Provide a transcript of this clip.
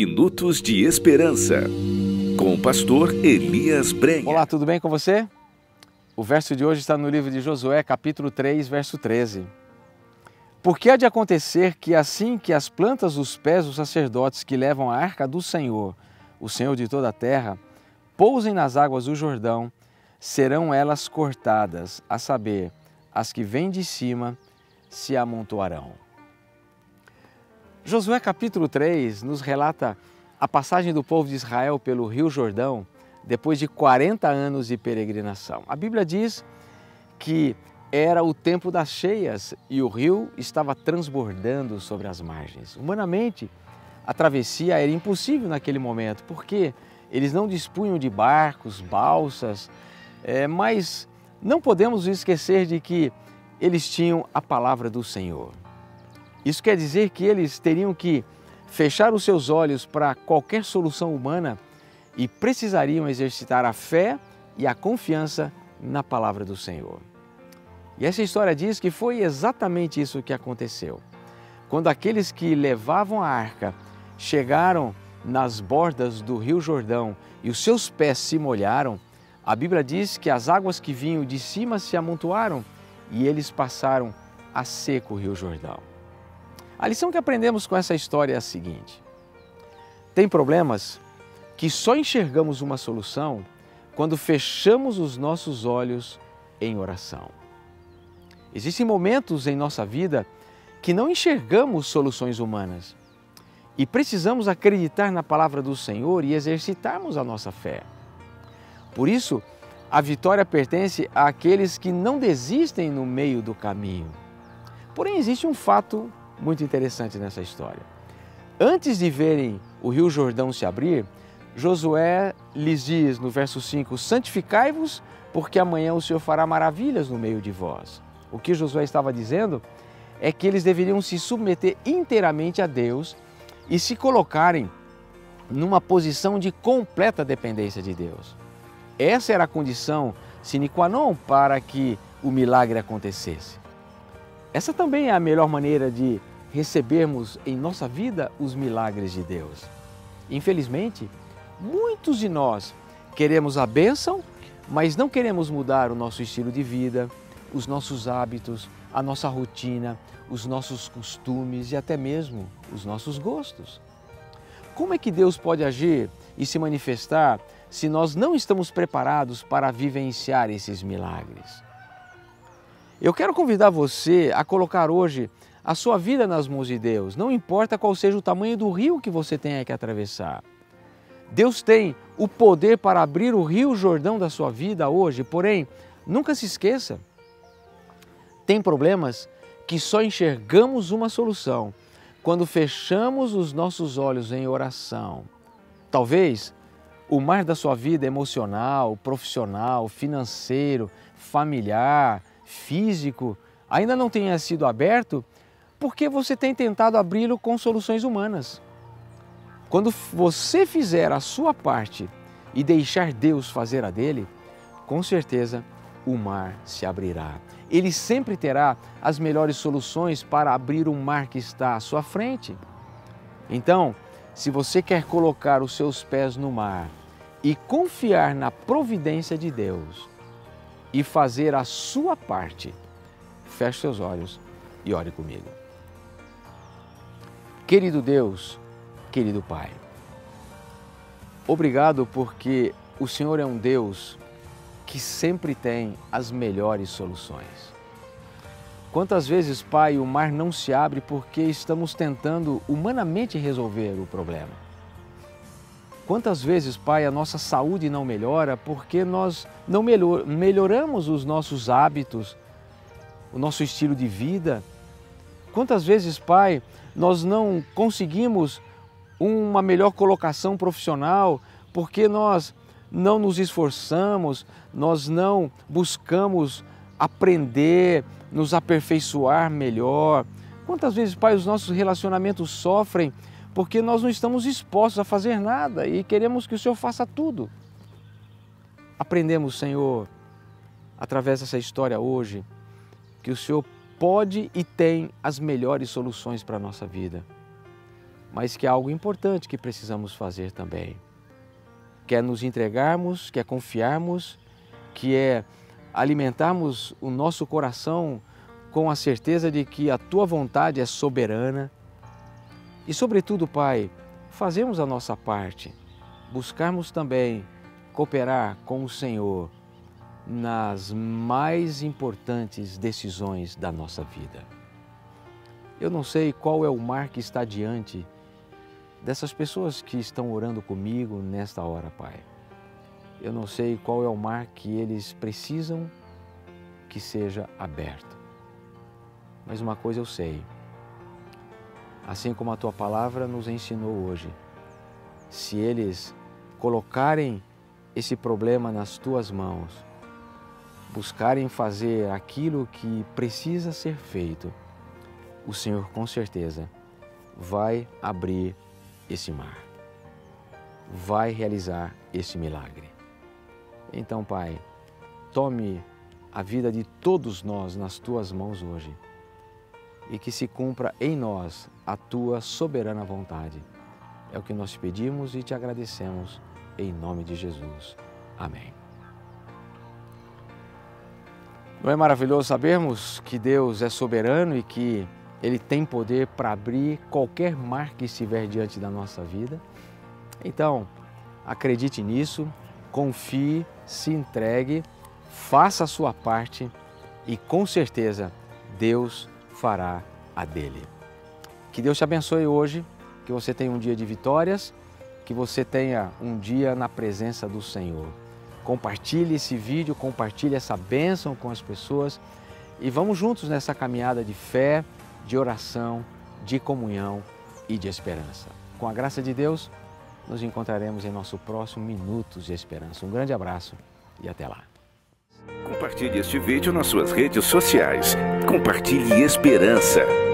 Minutos de Esperança, com o pastor Elias Brenha. Olá, tudo bem com você? O verso de hoje está no livro de Josué, capítulo 3, verso 13. Porque há de acontecer que assim que as plantas dos pés dos sacerdotes que levam a arca do Senhor, o Senhor de toda a terra, pousem nas águas do Jordão, serão elas cortadas, a saber, as que vêm de cima se amontoarão. Josué capítulo 3 nos relata a passagem do povo de Israel pelo rio Jordão depois de 40 anos de peregrinação. A Bíblia diz que era o tempo das cheias e o rio estava transbordando sobre as margens. Humanamente, a travessia era impossível naquele momento, porque eles não dispunham de barcos, balsas, mas não podemos esquecer de que eles tinham a palavra do Senhor. Isso quer dizer que eles teriam que fechar os seus olhos para qualquer solução humana e precisariam exercitar a fé e a confiança na palavra do Senhor. E essa história diz que foi exatamente isso que aconteceu. Quando aqueles que levavam a arca chegaram nas bordas do rio Jordão e os seus pés se molharam, a Bíblia diz que as águas que vinham de cima se amontoaram e eles passaram a seco o rio Jordão. A lição que aprendemos com essa história é a seguinte: tem problemas que só enxergamos uma solução quando fechamos os nossos olhos em oração. Existem momentos em nossa vida que não enxergamos soluções humanas e precisamos acreditar na palavra do Senhor e exercitarmos a nossa fé. Por isso, a vitória pertence àqueles que não desistem no meio do caminho. Porém, existe um fato muito interessante nessa história. Antes de verem o rio Jordão se abrir, Josué lhes diz no verso 5, santificai-vos, porque amanhã o Senhor fará maravilhas no meio de vós. O que Josué estava dizendo é que eles deveriam se submeter inteiramente a Deus e se colocarem numa posição de completa dependência de Deus. Essa era a condição sine qua non para que o milagre acontecesse. Essa também é a melhor maneira de recebermos em nossa vida os milagres de Deus. Infelizmente, muitos de nós queremos a bênção, mas não queremos mudar o nosso estilo de vida, os nossos hábitos, a nossa rotina, os nossos costumes e até mesmo os nossos gostos. Como é que Deus pode agir e se manifestar se nós não estamos preparados para vivenciar esses milagres? Eu quero convidar você a colocar hoje a sua vida nas mãos de Deus, não importa qual seja o tamanho do rio que você tenha que atravessar. Deus tem o poder para abrir o rio Jordão da sua vida hoje, porém, nunca se esqueça, tem problemas que só enxergamos uma solução quando fechamos os nossos olhos em oração. Talvez o mar da sua vida emocional, profissional, financeiro, familiar, físico, ainda não tenha sido aberto porque você tem tentado abri-lo com soluções humanas. Quando você fizer a sua parte e deixar Deus fazer a dele, com certeza o mar se abrirá. Ele sempre terá as melhores soluções para abrir o mar que está à sua frente. Então, se você quer colocar os seus pés no mar e confiar na providência de Deus, e fazer a sua parte, feche seus olhos e ore comigo. Querido Deus, querido Pai, obrigado porque o Senhor é um Deus que sempre tem as melhores soluções. Quantas vezes, Pai, o mar não se abre porque estamos tentando humanamente resolver o problema? Quantas vezes, Pai, a nossa saúde não melhora porque nós não melhoramos os nossos hábitos, o nosso estilo de vida? Quantas vezes, Pai, nós não conseguimos uma melhor colocação profissional porque nós não nos esforçamos, nós não buscamos aprender, nos aperfeiçoar melhor? Quantas vezes, Pai, os nossos relacionamentos sofrem porque nós não estamos dispostos a fazer nada e queremos que o Senhor faça tudo? Aprendemos, Senhor, através dessa história hoje, que o Senhor pode e tem as melhores soluções para a nossa vida. mas que é algo importante que precisamos fazer também. Que é nos entregarmos, que é confiarmos, que é alimentarmos o nosso coração com a certeza de que a Tua vontade é soberana. E, sobretudo, Pai, fazemos a nossa parte, buscarmos também cooperar com o Senhor nas mais importantes decisões da nossa vida. Eu não sei qual é o mar que está diante dessas pessoas que estão orando comigo nesta hora, Pai. Eu não sei qual é o mar que eles precisam que seja aberto. Mas uma coisa eu sei, assim como a Tua Palavra nos ensinou hoje, se eles colocarem esse problema nas Tuas mãos, buscarem fazer aquilo que precisa ser feito, o Senhor com certeza vai abrir esse mar, vai realizar esse milagre. Então, Pai, tome a vida de todos nós nas Tuas mãos hoje, e que se cumpra em nós a Tua soberana vontade. É o que nós pedimos e Te agradecemos, em nome de Jesus. Amém. Não é maravilhoso sabermos que Deus é soberano e que Ele tem poder para abrir qualquer mar que estiver diante da nossa vida? Então, acredite nisso, confie, se entregue, faça a sua parte e com certeza Deus fará a dele. Que Deus te abençoe hoje, que você tenha um dia de vitórias, que você tenha um dia na presença do Senhor. Compartilhe esse vídeo, compartilhe essa bênção com as pessoas e vamos juntos nessa caminhada de fé, de oração, de comunhão e de esperança. Com a graça de Deus, nos encontraremos em nosso próximo Minutos de Esperança. Um grande abraço e até lá. Compartilhe este vídeo nas suas redes sociais. Compartilhe esperança.